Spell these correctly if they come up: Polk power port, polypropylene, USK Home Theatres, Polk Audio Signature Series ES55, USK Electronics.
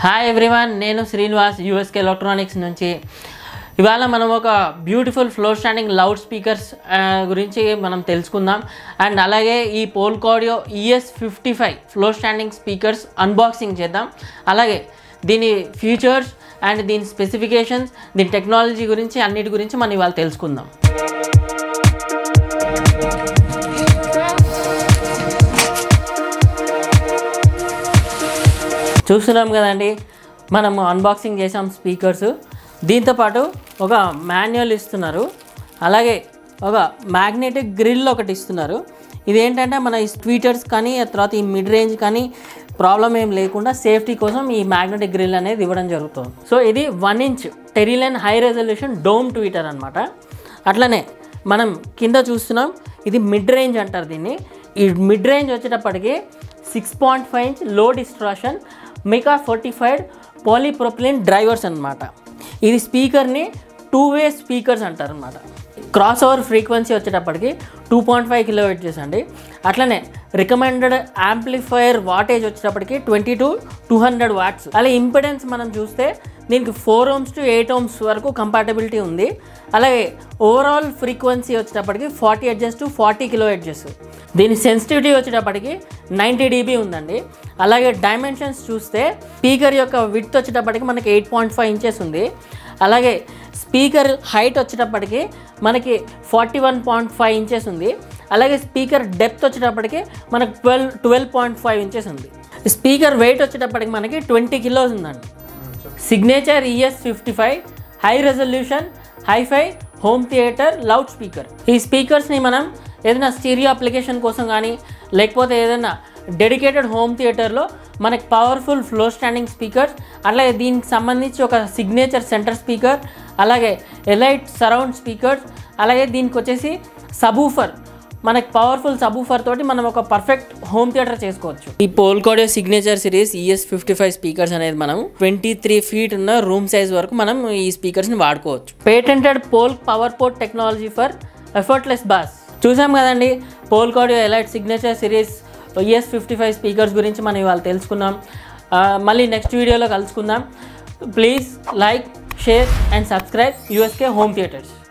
Hi everyone, I am Srinivas, USK Electronics. Today we will talk about beautiful floor standing loudspeakers and this Polk Audio ES55 floor standing speakers unboxing. These features and these specifications, the technology and we will talk about it. చూస్తున్నాం కదండి మనం unboxing చేసాం speakers దీంతో పాటు ఒక manual ఇస్తున్నారు అలాగే ఒక మ్యాగ్నెటిక్ గ్రిల్ ఒకటి ఇస్తున్నారు ఇది ఏంటంటే మన ఈ స్పీకర్స్ కానీ తర్వాత ఈ మిడ్ రేంజ్ కానీ ప్రాబ్లం ఏం లేకుండా సేఫ్టీ కోసం ఈ మ్యాగ్నెటిక్ గ్రిల్ అనేది ఇవ్వడం జరుగుతుంది సో ఇది 1 ఇంచ్ టెరీలాండ్ హై రెజల్యూషన్ డోమ్ ట్వీటర్ అన్నమాట అట్లనే మనం కింద చూస్తున్నాం ఇది మిడ్ రేంజ్ అంటారు దీన్ని ఈ మిడ్ రేంజ్ వచ్చేటప్పటికి 6.5 ఇంచ్ లో distraction Mica fortified polypropylene drivers अन्नमाटा इदी speaker ने two-way speakers अंटार अन्नमाटा crossover frequency वच्चेटा पड़की 2.5 kHz अंडी अट्लाने recommended amplifier wattage वच्चेटा पड़की 20 to 200 watts अलागे impedance मनम चूस्ते దీనికి 4 ohms to 8 ohms వరకు కంపాటబిలిటీ ఉంది అలాగే ఓవరాల్ ఫ్రీక్వెన్సీ వచ్చేటప్పటికి 40Hz to 40 kHz దీని సెన్సిటివిటీ వచ్చేటప్పటికి 90 dB ఉందండి అలాగే డైమెన్షన్స్ చూస్తే స్పీకర్ యొక్క విడ్త్ వచ్చేటప్పటికి మనకి 8.5 ఇంచెస్ ఉంది అలాగే స్పీకర్ హైట్ వచ్చేటప్పటికి మనకి 41.5 ఇంచెస్ ఉంది అలాగే స్పీకర్ డెప్త్ వచ్చేటప్పటికి మనకి 12.5 ఇంచెస్ ఉంది స్పీకర్ వెయిట్ వచ్చేటప్పటికి మనకి 20 కిలోస్ ఉందండి Signature ES55 High Resolution Hi-Fi Home Theater Loudspeaker. These speakers ni manam edana stereo application kosam gaani lekapothe edana dedicated home theater lo manaki powerful floor standing speakers alage deeniki sambandhinchi oka signature center speaker alage elite surround speakers alage deeniki vachesi subwoofer మనకి powerful subwoofer తోటి మనం ఒక perfect home theatre చేసుకోవచ్చు ఈ Polk Audio Signature Series ES55 speakers అనేది మనం 23 feet ఉన్న room size వరకు మనం ఈ స్పీకర్స్ ని వాడుకోవచ్చు patented Polk power port technology for effortless bass చూసాం కదండి Polk Audio Elite Signature Series ES55 speakers గురించి మనం ఇవాల్ తెలుసుకున్నాం మళ్ళీ నెక్స్ట్ వీడియోలో కలుసుకుందాం please like share and subscribe USK Home Theaters